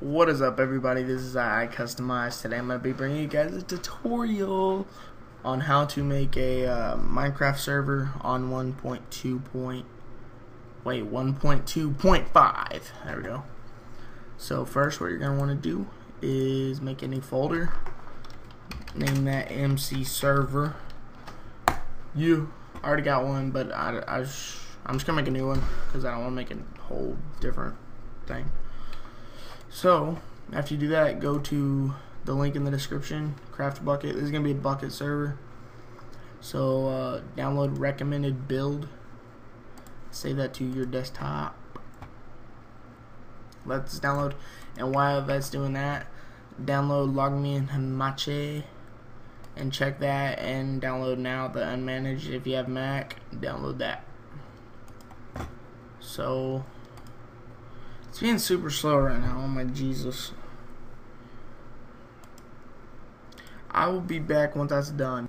What is up, everybody? This is iCustomize. Today I'm going to be bringing you guys a tutorial on how to make a Minecraft server on 1.2.5. There we go. So first what you're going to want to do is make a new folder. Name that MC server. I already got one, but I'm just going to make a new one because I don't want to make a whole different thing. So after you do that, go to the link in the description, CraftBukkit. This is going to be a bucket server. So download recommended build, save that to your desktop. Let's download, and while that's doing that, download LogMeIn Hamachi and check that, and download now the unmanaged. If you have Mac, download that. So it's being super slow right now. Oh my Jesus. I will be back once that's done.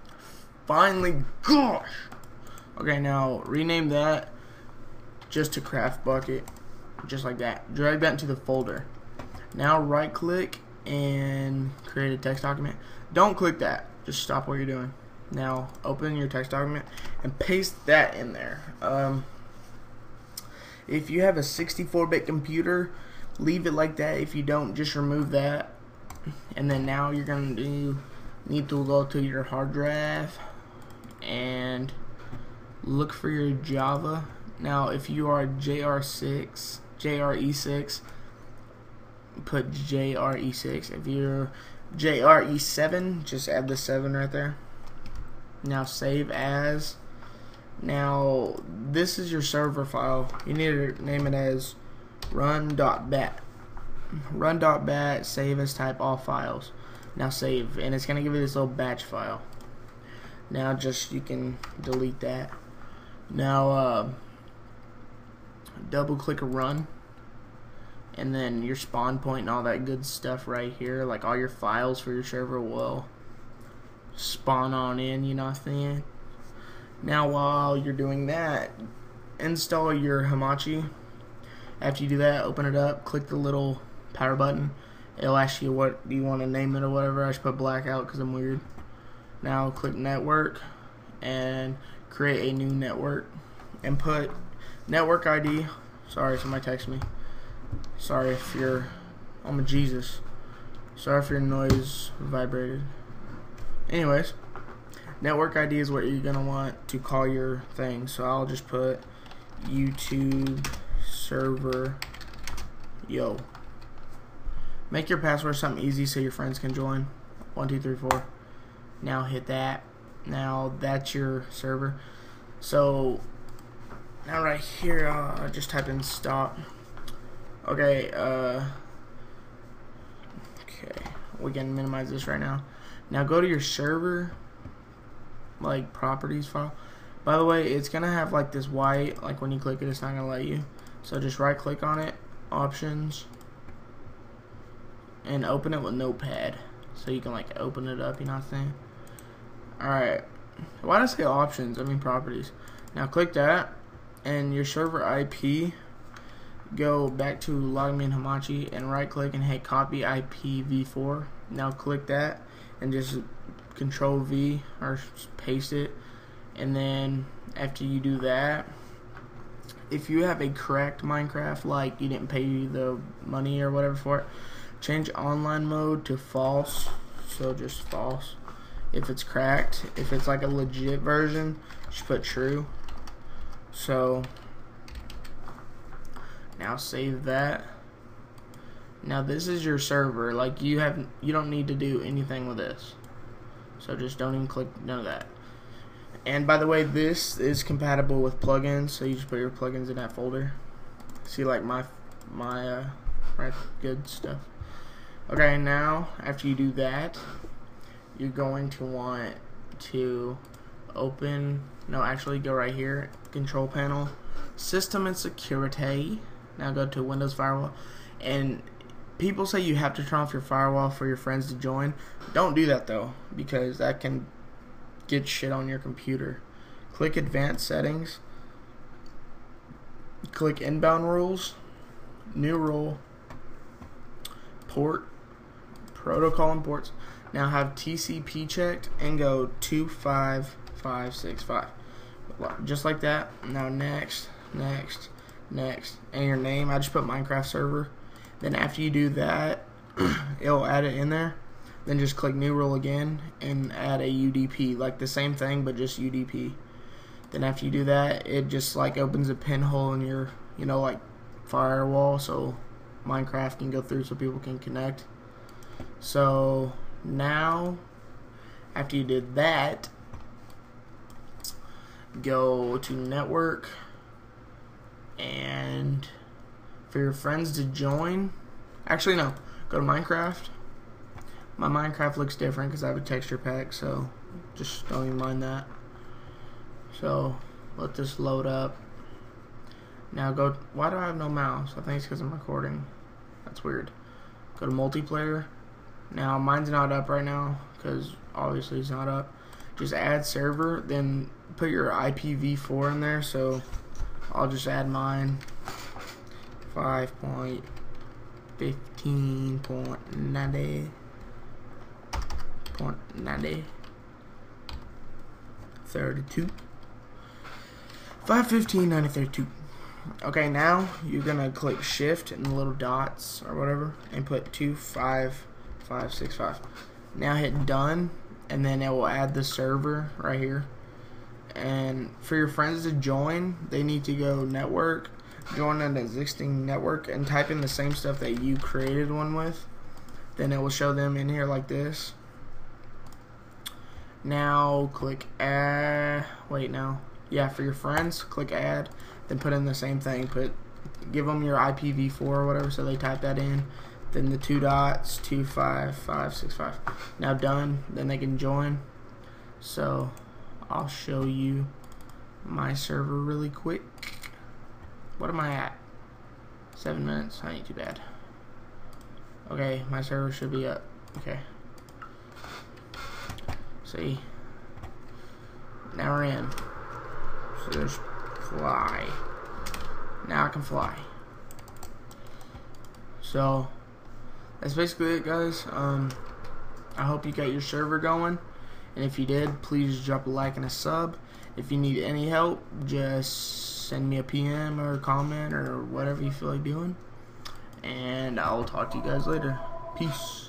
Finally, gosh. Okay, now rename that just to CraftBukkit. Just like that. Drag that into the folder. Now right click and create a text document. Don't click that. Just stop what you're doing. Now open your text document and paste that in there. If you have a 64-bit computer, leave it like that. If you don't, just remove that. And then now you're going to need to go to your hard drive and look for your Java. Now, if you are JRE6, put JRE6. If you're JRE7, just add the 7 right there. Now, save as. Now this is your server file. You need to name it as run.bat. Run.bat, save as type all files. Now save, and it's gonna give you this little batch file. Now just you can delete that. Now double click run, and then your spawn point and all that good stuff right here, like all your files for your server will spawn on in, you know what I'm saying? Now while you're doing that, install your Hamachi. After you do that, open it up, click the little power button. It'll ask you what you want to name it or whatever. I should put blackout because I'm weird. Now click network and create a new network and put network ID. Sorry, somebody texted me. Sorry if you're, oh my Jesus. Sorry if your noise vibrated. Anyways. Network ID is what you're going to want to call your thing. So I'll just put YouTube server yo. Make your password something easy so your friends can join. 1, 2, 3, 4. Now hit that. Now that's your server. So now right here, just type in stop. Okay. Okay. We can minimize this right now. Now go to your server, like properties file. By the way, it's gonna have like this white, like when you click it, it's not gonna let you. So just right click on it, options, and open it with notepad so you can like open it up, you know what I'm saying? Alright, why did I say options? I mean properties. Now click that, and your server IP, go back to LogMeIn Hamachi and right click and hit copy IPv4. Now click that and just Control V or paste it, and then after you do that, if you have a cracked Minecraft, like you didn't pay the money or whatever for it, change online mode to false. So just false if it's cracked. If it's like a legit version, just put true. So now save that. Now this is your server, like you don't need to do anything with this. So just don't even click none of that. And by the way, this is compatible with plugins, so you just put your plugins in that folder. See, like my right, good stuff. Okay, now after you do that, you're going to want to open. No, actually go right here, control panel, system and security. Now go to Windows firewall, and people say you have to turn off your firewall for your friends to join. Don't do that though, because that can get shit on your computer. Click advanced settings, click inbound rules, new rule, port protocol imports. Now have TCP checked and go 25565. Just like that. Now next, next, next, and your name. I just put Minecraft server. Then after you do that, it'll add it in there. Then just click new rule again and add a UDP, like the same thing but just UDP. Then after you do that, it just like opens a pinhole in your, you know, like firewall, so Minecraft can go through so people can connect. So now after you did that, go to network, and for your friends to join, actually no, go to Minecraft. My Minecraft looks different because I have a texture pack, so just don't even mind that. So let this load up. Now go, why do I have no mouse? I think it's because I'm recording. That's weird. Go to multiplayer. Now mine's not up right now because obviously it's not up. Just add server, then put your IPv4 in there, so I'll just add mine 5.15.90.32. Okay, now you're gonna click shift and the little dots or whatever and put 25565. Now hit done, and then it will add the server right here. And for your friends to join, they need to go network, join an existing network, and type in the same stuff that you created one with. Then it will show them in here like this. Now click add, wait, no, yeah, for your friends, click add, then put in the same thing, put, give them your IPv4 or whatever, so they type that in, then the two dots, 25565. Now done, then they can join. So I'll show you my server really quick. What am I at? 7 minutes, I ain't too bad. Okay, my server should be up. Okay, see, now we're in. So there's fly. Now I can fly. So that's basically it, guys. I hope you got your server going, and if you did, please drop a like and a sub. If you need any help, just send me a PM or a comment or whatever you feel like doing, and I'll talk to you guys later. Peace.